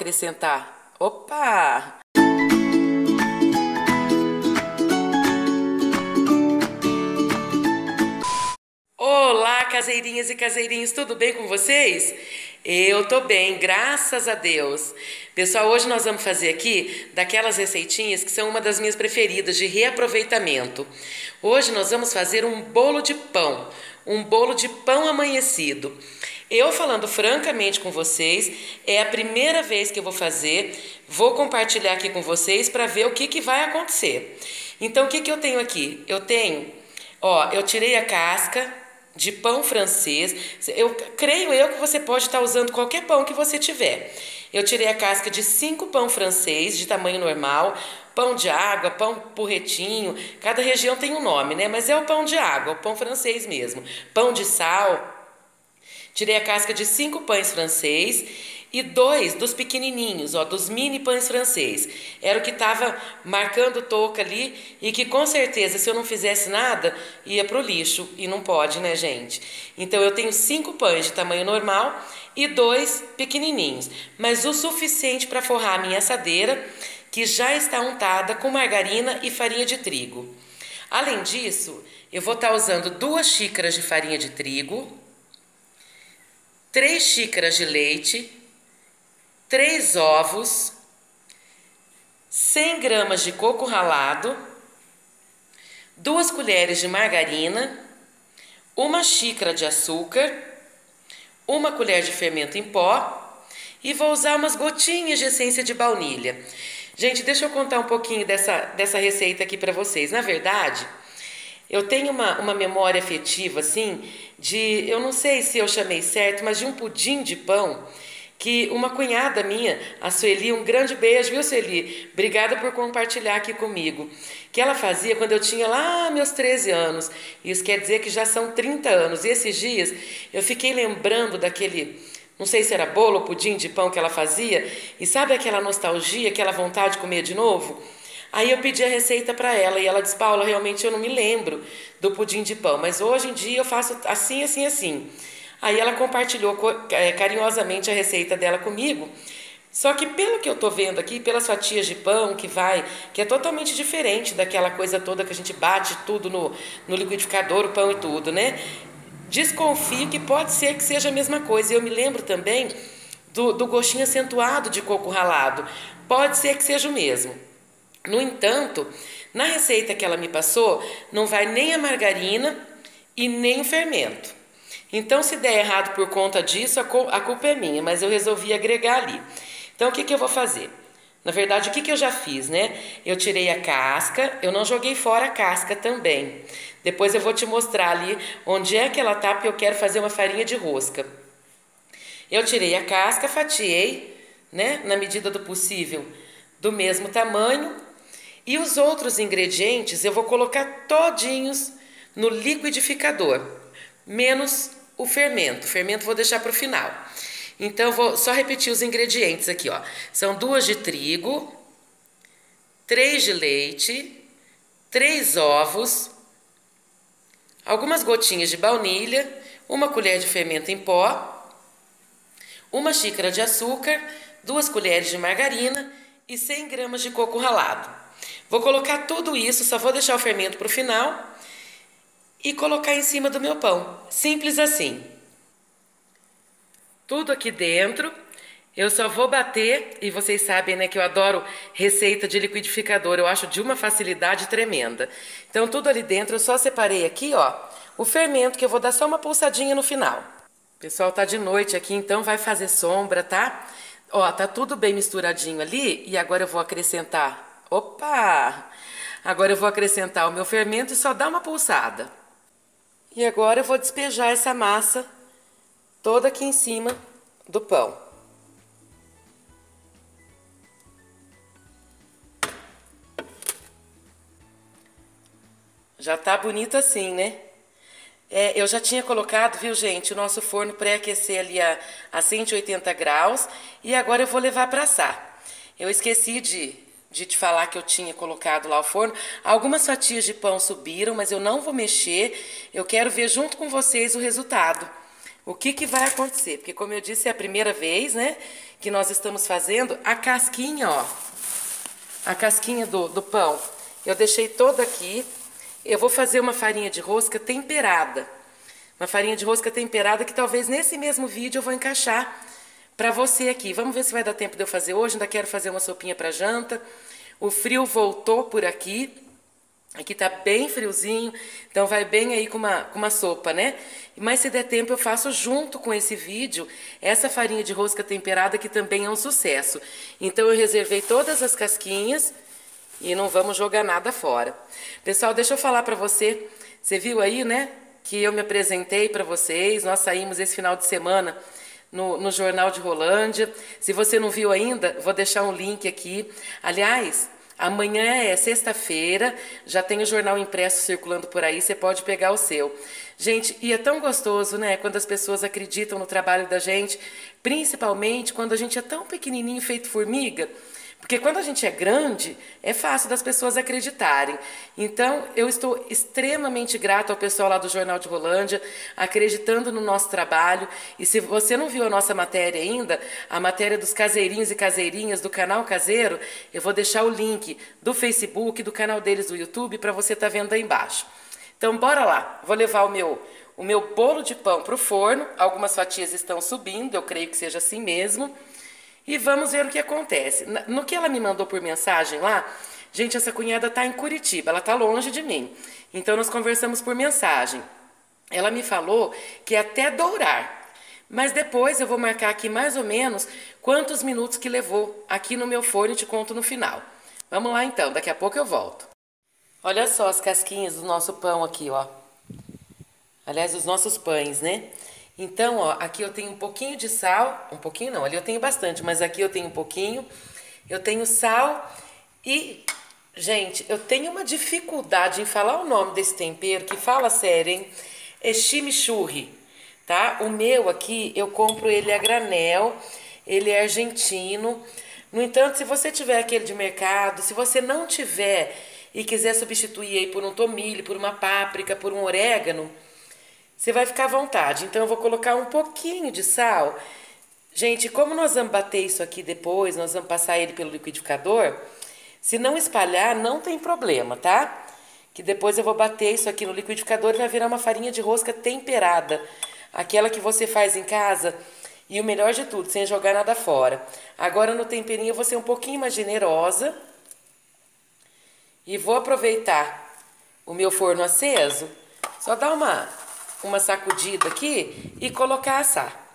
acrescentar. Opa! Olá, caseirinhas e caseirinhos, tudo bem com vocês? Eu tô bem, graças a Deus. Pessoal, hoje nós vamos fazer aqui daquelas receitinhas que são uma das minhas preferidas de reaproveitamento. Hoje nós vamos fazer um bolo de pão amanhecido. Eu falando francamente com vocês, é a primeira vez que eu vou fazer, vou compartilhar aqui com vocês para ver o que vai acontecer. Então, o que eu tenho aqui? Eu tenho, ó, eu tirei a casca de pão francês, eu creio eu que você pode estar usando qualquer pão que você tiver. Eu tirei a casca de 5 pão francês de tamanho normal, pão de água, pão porretinho, cada região tem um nome, né? Mas é o pão de água, o pão francês mesmo, pão de sal. Tirei a casca de 5 pães francês e 2 dos pequenininhos, ó, dos mini pães francês. Era o que estava marcando touca ali e que com certeza, se eu não fizesse nada, ia pro lixo. E não pode, né, gente? Então eu tenho 5 pães de tamanho normal e 2 pequenininhos. Mas o suficiente para forrar a minha assadeira, que já está untada com margarina e farinha de trigo. Além disso, eu vou estar usando 2 xícaras de farinha de trigo, 3 xícaras de leite, 3 ovos, 100 gramas de coco ralado, 2 colheres de margarina, 1 xícara de açúcar, 1 colher de fermento em pó e vou usar umas gotinhas de essência de baunilha. Gente, deixa eu contar um pouquinho dessa receita aqui para vocês. Na verdade, eu tenho uma memória afetiva, assim, de, eu não sei se eu chamei certo, mas de um pudim de pão, que uma cunhada minha, a Sueli, um grande beijo, viu, Sueli? Obrigada por compartilhar aqui comigo. Que ela fazia quando eu tinha lá meus 13 anos. Isso quer dizer que já são 30 anos. E esses dias eu fiquei lembrando daquele, não sei se era bolo ou pudim de pão que ela fazia. E sabe aquela nostalgia, aquela vontade de comer de novo? Aí eu pedi a receita para ela e ela disse, Paula, realmente eu não me lembro do pudim de pão, mas hoje em dia eu faço assim, assim, assim. Aí ela compartilhou carinhosamente a receita dela comigo. Só que pelo que eu tô vendo aqui, pelas fatias de pão que é totalmente diferente daquela coisa toda que a gente bate tudo no liquidificador, o pão e tudo, né? Desconfio que pode ser que seja a mesma coisa. Eu me lembro também do gostinho acentuado de coco ralado. Pode ser que seja o mesmo. No entanto, na receita que ela me passou, não vai nem a margarina e nem o fermento. Então, se der errado por conta disso, a culpa é minha, mas eu resolvi agregar ali. Então, o que eu vou fazer? Na verdade, o que eu já fiz, né? Eu tirei a casca, eu não joguei fora a casca também. Depois eu vou te mostrar ali onde é que ela tá, porque eu quero fazer uma farinha de rosca. Eu tirei a casca, fatiei, né? Na medida do possível, do mesmo tamanho. E os outros ingredientes eu vou colocar todinhos no liquidificador, menos o fermento. O fermento vou deixar para o final. Então, eu vou só repetir os ingredientes aqui, ó. São 2 de trigo, 3 de leite, 3 ovos, algumas gotinhas de baunilha, 1 colher de fermento em pó, 1 xícara de açúcar, 2 colheres de margarina e 100 gramas de coco ralado. Vou colocar tudo isso, só vou deixar o fermento para o final e colocar em cima do meu pão. Simples assim. Tudo aqui dentro, eu só vou bater, e vocês sabem, né, que eu adoro receita de liquidificador, eu acho de uma facilidade tremenda. Então tudo ali dentro, eu só separei aqui, ó, o fermento, que eu vou dar só uma pulsadinha no final. Pessoal, tá de noite aqui, então vai fazer sombra, tá? Ó, tá tudo bem misturadinho ali, e agora eu vou acrescentar, opa! Agora eu vou acrescentar o meu fermento e só dar uma pulsada. E agora eu vou despejar essa massa toda aqui em cima do pão. Já tá bonito assim, né? É, eu já tinha colocado, viu, gente, o nosso forno pré-aquecer ali a 180 graus. E agora eu vou levar para assar. Eu esqueci de te falar que eu tinha colocado lá o forno. Algumas fatias de pão subiram, mas eu não vou mexer. Eu quero ver junto com vocês o resultado. O que que vai acontecer? Porque, como eu disse, é a primeira vez, né, que nós estamos fazendo a casquinha, ó. A casquinha do pão. Eu deixei toda aqui. Eu vou fazer uma farinha de rosca temperada. Uma farinha de rosca temperada que talvez nesse mesmo vídeo eu vou encaixar pra você aqui. Vamos ver se vai dar tempo de eu fazer hoje. Ainda quero fazer uma sopinha pra janta. O frio voltou por aqui. Aqui tá bem friozinho, então vai bem aí com uma sopa, né? Mas se der tempo eu faço junto com esse vídeo essa farinha de rosca temperada que também é um sucesso. Então eu reservei todas as casquinhas e não vamos jogar nada fora. Pessoal, deixa eu falar pra você, você viu aí, né? Que eu me apresentei pra vocês, nós saímos esse final de semana no Jornal de Rolândia. Se você não viu ainda, vou deixar um link aqui. Aliás, amanhã é sexta-feira, já tem o jornal impresso circulando por aí, você pode pegar o seu. Gente, e é tão gostoso, né, quando as pessoas acreditam no trabalho da gente, principalmente quando a gente é tão pequenininho, feito formiga, porque quando a gente é grande, é fácil das pessoas acreditarem. Então, eu estou extremamente grata ao pessoal lá do Jornal de Rolândia, acreditando no nosso trabalho. E se você não viu a nossa matéria ainda, a matéria dos caseirinhos e caseirinhas do canal Caseiro, eu vou deixar o link do Facebook, do canal deles do YouTube, para você estar vendo aí embaixo. Então, bora lá. Vou levar o meu bolo de pão para o forno. Algumas fatias estão subindo, eu creio que seja assim mesmo. E vamos ver o que acontece. No que ela me mandou por mensagem lá, gente, essa cunhada está em Curitiba, ela está longe de mim. Então, nós conversamos por mensagem. Ela me falou que até dourar. Mas depois eu vou marcar aqui mais ou menos quantos minutos que levou aqui no meu forno e te conto no final. Vamos lá, então. Daqui a pouco eu volto. Olha só as casquinhas do nosso pão aqui, ó. Aliás, os nossos pães, né? Então, ó, aqui eu tenho um pouquinho de sal, um pouquinho não, ali eu tenho bastante, mas aqui eu tenho um pouquinho, eu tenho sal e, gente, eu tenho uma dificuldade em falar o nome desse tempero, que fala sério, hein? É chimichurri, tá? O meu aqui, eu compro ele a granel, ele é argentino, no entanto, se você tiver aquele de mercado, se você não tiver e quiser substituir aí por um tomilho, por uma páprica, por um orégano, você vai ficar à vontade. Então, eu vou colocar um pouquinho de sal. Gente, como nós vamos bater isso aqui depois, nós vamos passar ele pelo liquidificador, se não espalhar, não tem problema, tá? Que depois eu vou bater isso aqui no liquidificador e vai virar uma farinha de rosca temperada. Aquela que você faz em casa e o melhor de tudo, sem jogar nada fora. Agora, no temperinho, eu vou ser um pouquinho mais generosa. E vou aproveitar o meu forno aceso. Só dá uma sacudida aqui e colocar assar.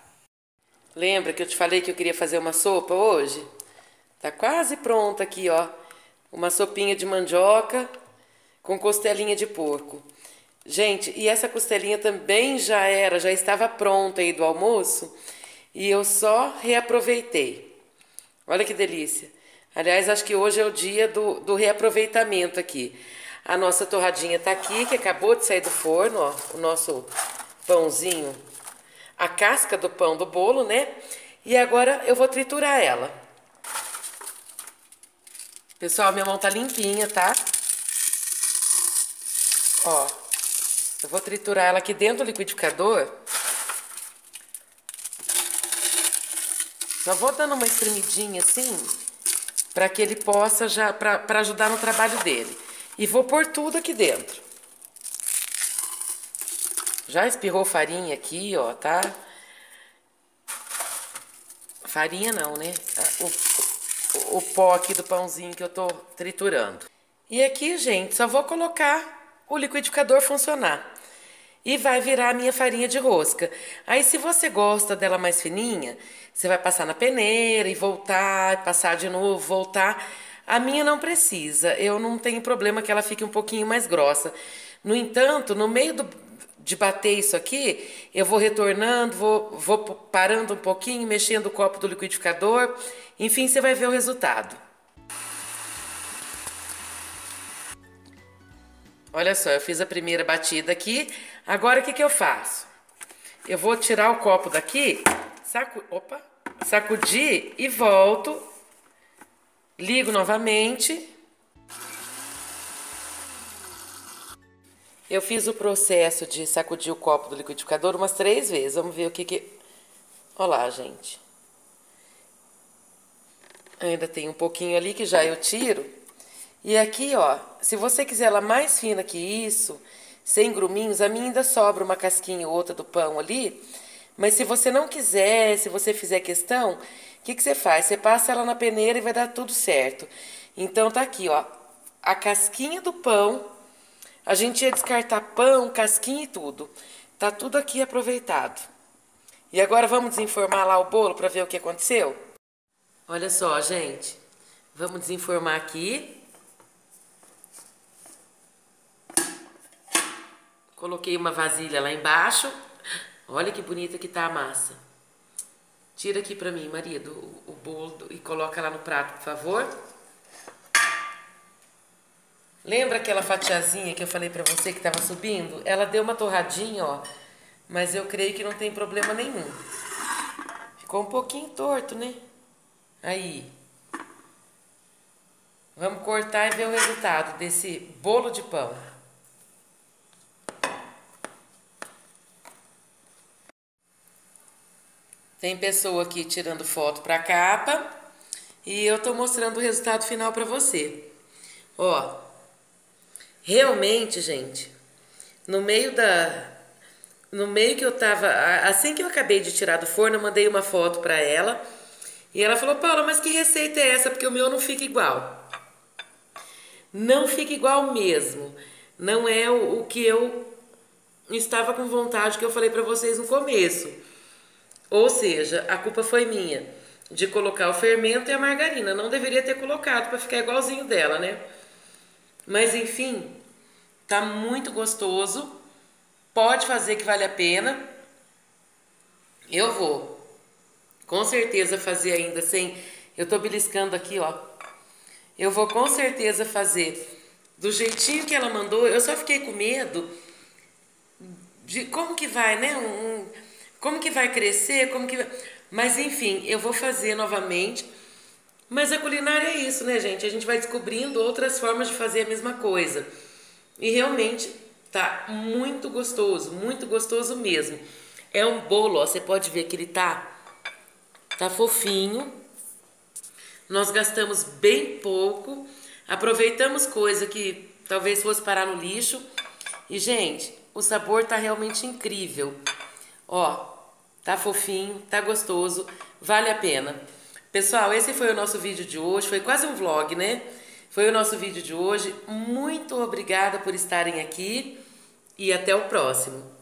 Lembra que eu te falei que eu queria fazer uma sopa hoje? Tá quase pronta aqui, ó. Uma sopinha de mandioca com costelinha de porco. Gente, e essa costelinha também já estava pronta aí do almoço e eu só reaproveitei. Olha que delícia. Aliás, acho que hoje é o dia do reaproveitamento aqui. A nossa torradinha tá aqui, que acabou de sair do forno, ó, o nosso pãozinho, a casca do pão do bolo, né? E agora eu vou triturar ela. Pessoal, minha mão tá limpinha, tá? Ó, eu vou triturar ela aqui dentro do liquidificador. Só vou dando uma espremidinha assim, pra que ele possa já, pra ajudar no trabalho dele. E vou pôr tudo aqui dentro. Já espirrou farinha aqui, ó, tá? Farinha não, né? O pó aqui do pãozinho que eu tô triturando. E aqui, gente, só vou colocar o liquidificador funcionar. E vai virar a minha farinha de rosca. Aí, se você gosta dela mais fininha, você vai passar na peneira e voltar, passar de novo, voltar. A minha não precisa, eu não tenho problema que ela fique um pouquinho mais grossa. No entanto, no meio de bater isso aqui, eu vou retornando, vou parando um pouquinho, mexendo o copo do liquidificador. Enfim, você vai ver o resultado. Olha só, eu fiz a primeira batida aqui. Agora, o que eu faço? Eu vou tirar o copo daqui, sacudir e volto. Ligo novamente. Eu fiz o processo de sacudir o copo do liquidificador umas 3 vezes. Vamos ver o que que... Olha lá, gente. Ainda tem um pouquinho ali que já eu tiro. E aqui, ó, se você quiser ela mais fina que isso, sem gruminhos, a minha ainda sobra uma casquinha ou outra do pão ali. Mas se você não quiser, se você fizer questão, o que que você faz? Você passa ela na peneira e vai dar tudo certo. Então tá aqui, ó, a casquinha do pão. A gente ia descartar pão, casquinha e tudo. Tá tudo aqui aproveitado. E agora vamos desenformar lá o bolo para ver o que aconteceu? Olha só, gente. Vamos desenformar aqui. Coloquei uma vasilha lá embaixo. Olha que bonita que tá a massa. Tira aqui para mim, marido, o bolo e coloca lá no prato, por favor. Lembra aquela fatiazinha que eu falei pra você que tava subindo? Ela deu uma torradinha, ó. Mas eu creio que não tem problema nenhum. Ficou um pouquinho torto, né? Aí. Vamos cortar e ver o resultado desse bolo de pão. Tem pessoa aqui tirando foto pra capa. E eu tô mostrando o resultado final pra você. Ó. Realmente, gente, no meio que eu tava, assim que eu acabei de tirar do forno, eu mandei uma foto pra ela e ela falou: Paula, mas que receita é essa? Porque o meu não fica igual. Não fica igual mesmo. Não é o que eu estava com vontade, que eu falei pra vocês no começo. Ou seja, a culpa foi minha de colocar o fermento e a margarina. Não deveria ter colocado pra ficar igualzinho dela, né? Mas enfim, tá muito gostoso, pode fazer que vale a pena. Eu vou, com certeza, fazer ainda sem... Eu tô beliscando aqui, ó. Eu vou com certeza fazer do jeitinho que ela mandou. Eu só fiquei com medo de como que vai, né? Como que vai crescer, como que... Mas enfim, eu vou fazer novamente. Mas a culinária é isso, né, gente? A gente vai descobrindo outras formas de fazer a mesma coisa. E realmente tá muito gostoso mesmo. É um bolo, ó, você pode ver que ele tá fofinho. Nós gastamos bem pouco, aproveitamos coisa que talvez fosse parar no lixo. E, gente, o sabor tá realmente incrível. Ó, tá fofinho, tá gostoso, vale a pena. Pessoal, esse foi o nosso vídeo de hoje, foi quase um vlog, né? Foi o nosso vídeo de hoje, muito obrigada por estarem aqui e até o próximo.